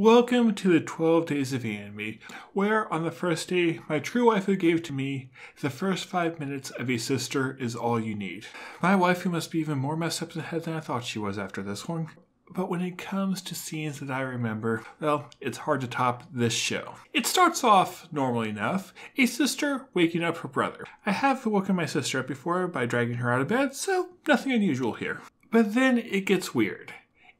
Welcome to the 12 Days of Anime, where on the first day, my true waifu gave to me the first 5 minutes of A Sister Is All You Need. My waifu must be even more messed up in the head than I thought she was after this one. But when it comes to scenes that I remember, well, it's hard to top this show. It starts off normally enough, a sister waking up her brother. I have woken my sister up before by dragging her out of bed, so nothing unusual here. But then it gets weird.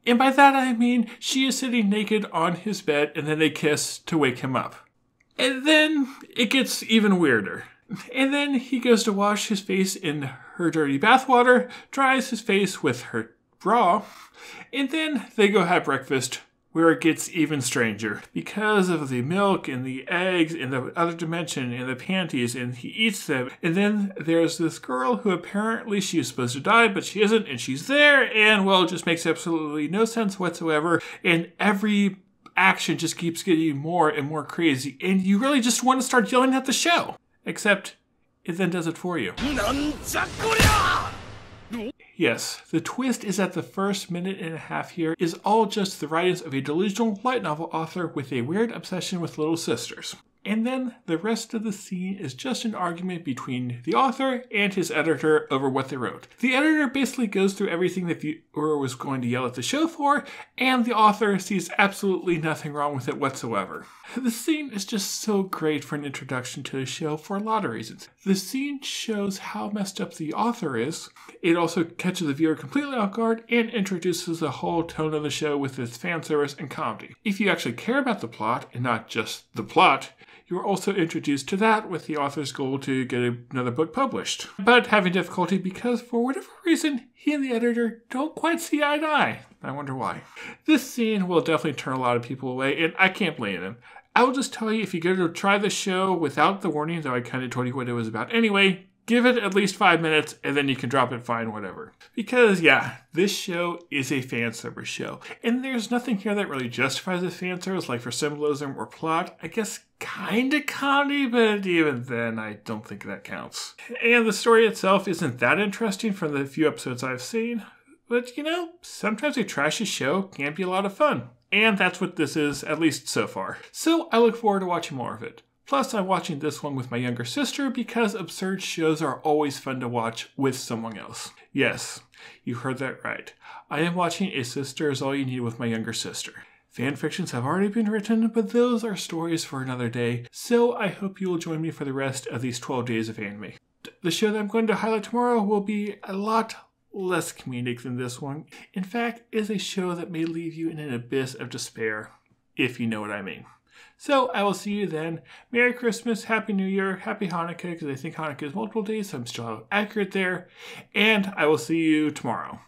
And by that I mean she is sitting naked on his bed and then they kiss to wake him up. And then it gets even weirder. And then he goes to wash his face in her dirty bathwater, dries his face with her bra, and then they go have breakfast, where it gets even stranger. Because of the milk and the eggs and the other dimension and the panties, and he eats them. And then there's this girl who apparently she was supposed to die, but she isn't, and she's there, and well, it just makes absolutely no sense whatsoever. And every action just keeps getting more and more crazy, and you really just want to start yelling at the show. Except, it then does it for you. Yes, the twist is that the first minute and a half here is all just the writings of a delusional light novel author with a weird obsession with little sisters. And then the rest of the scene is just an argument between the author and his editor over what they wrote. The editor basically goes through everything the viewer was going to yell at the show for, and the author sees absolutely nothing wrong with it whatsoever. The scene is just so great for an introduction to the show for a lot of reasons. The scene shows how messed up the author is, it also catches the viewer completely off guard, and introduces the whole tone of the show with its fan service and comedy. If you actually care about the plot, and not just the plot, you were also introduced to that with the author's goal to get another book published, but having difficulty because for whatever reason, he and the editor don't quite see eye to eye. I wonder why. This scene will definitely turn a lot of people away, and I can't blame them. I will just tell you, if you go to try the show without the warning, though I kind of told you what it was about anyway, give it at least 5 minutes and then you can drop it fine, whatever. Because yeah, this show is a fan service show. And there's nothing here that really justifies the fan service, like for symbolism or plot. I guess kind of comedy, but even then I don't think that counts. And the story itself isn't that interesting from the few episodes I've seen. But you know, sometimes a trashy show can be a lot of fun. And that's what this is, at least so far. So I look forward to watching more of it. Plus, I'm watching this one with my younger sister because absurd shows are always fun to watch with someone else. Yes, you heard that right. I am watching A Sister Is All You Need with my younger sister. Fan fictions have already been written, but those are stories for another day, so I hope you will join me for the rest of these 12 Days of Anime. The show that I'm going to highlight tomorrow will be a lot less comedic than this one. In fact, it is a show that may leave you in an abyss of despair, if you know what I mean. So I will see you then. Merry Christmas, Happy New Year, Happy Hanukkah, because I think Hanukkah is multiple days, so I'm still accurate there. And I will see you tomorrow.